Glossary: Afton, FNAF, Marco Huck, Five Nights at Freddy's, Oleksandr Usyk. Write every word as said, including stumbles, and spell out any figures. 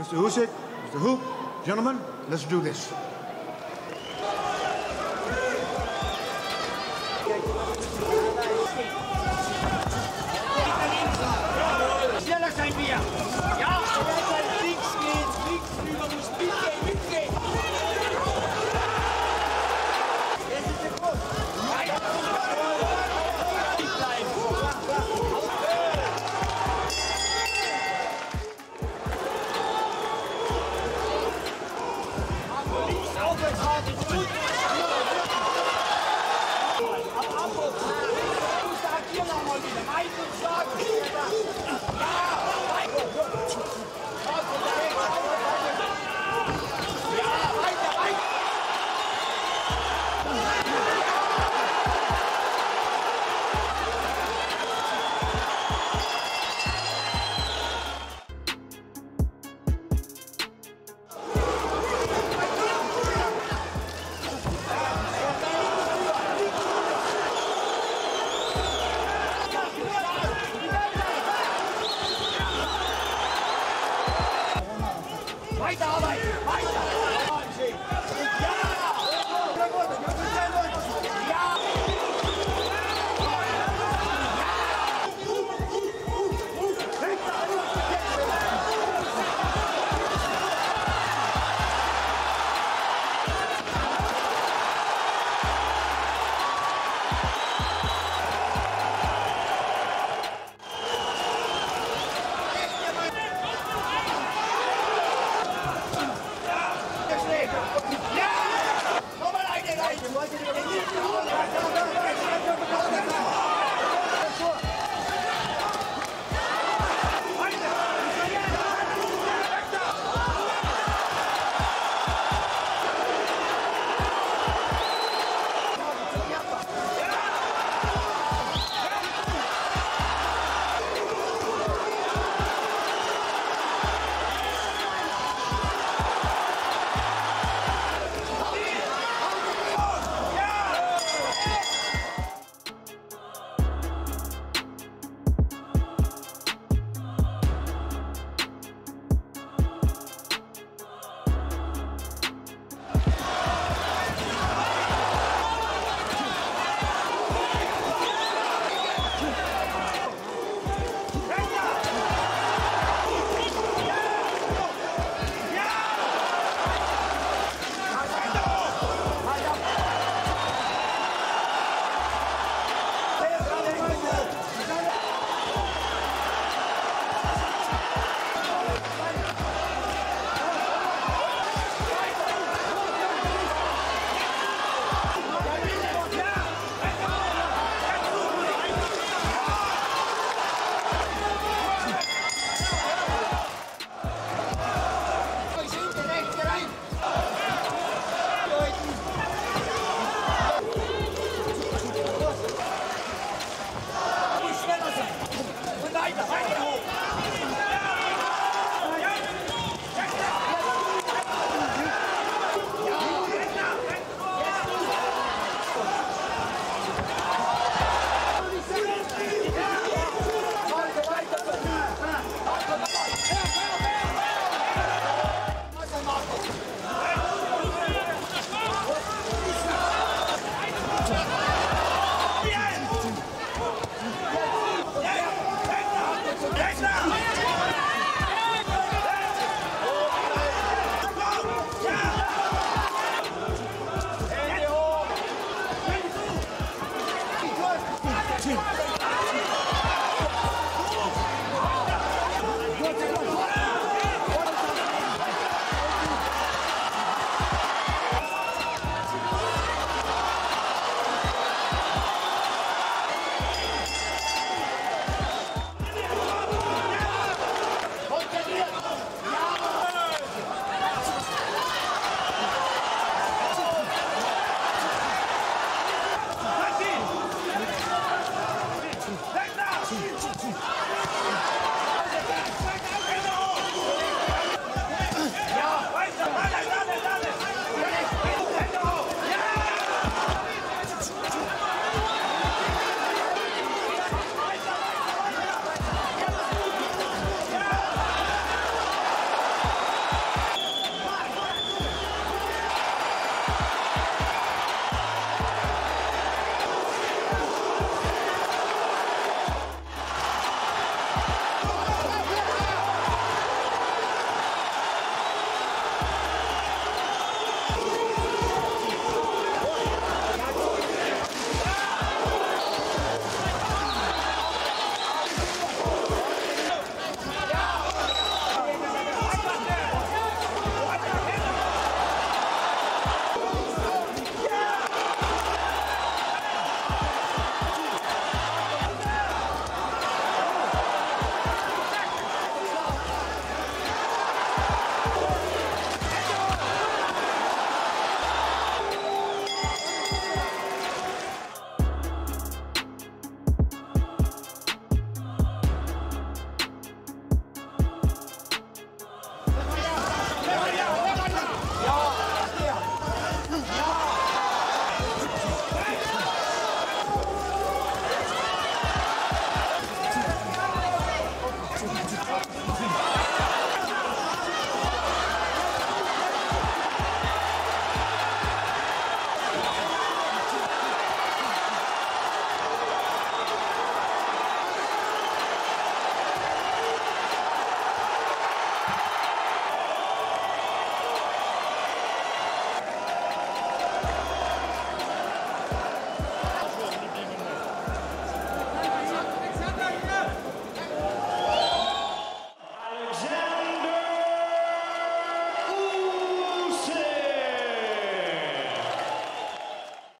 Mister Usyk, Mister Huck, gentlemen, let's do this.